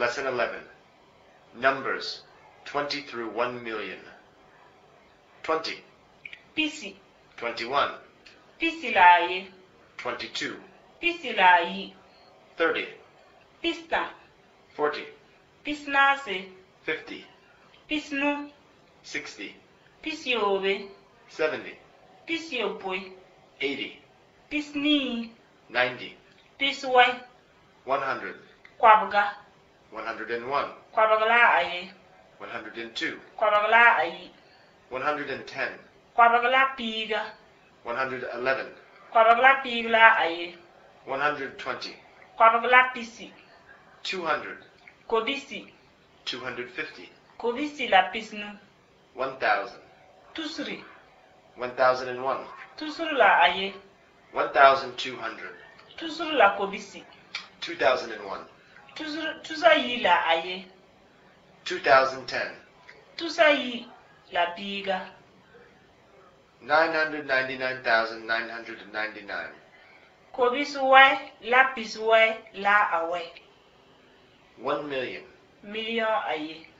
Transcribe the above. Lesson 11. Numbers 20 through 1 million. 20. Pisi. 21. Pisilai. 22. Pisilai. 30. Pista. 40. Pisnase. 50. Pisnu. 60. Pisiove. 70. Pisiopoi. 80. Pisni. 90. Piswai. 100. Kwabaga. 101. Kwabagalae. 102. Kwabagalae. 110. Kwabagalapiga. 111. Kwabagalapilae. 120. Kwabagalapisi. 200. Kobisi. 250. Kobisi lapisnu. 1,000. Tusri. 1,001. Tusri la aye. 1,200. Tusri la kobisi. 2,001. Tuzayi la aye. 2,010. Tuzayi la biga. 999,999. Kobisuwe la piswe la awe. 1 million. Million aye.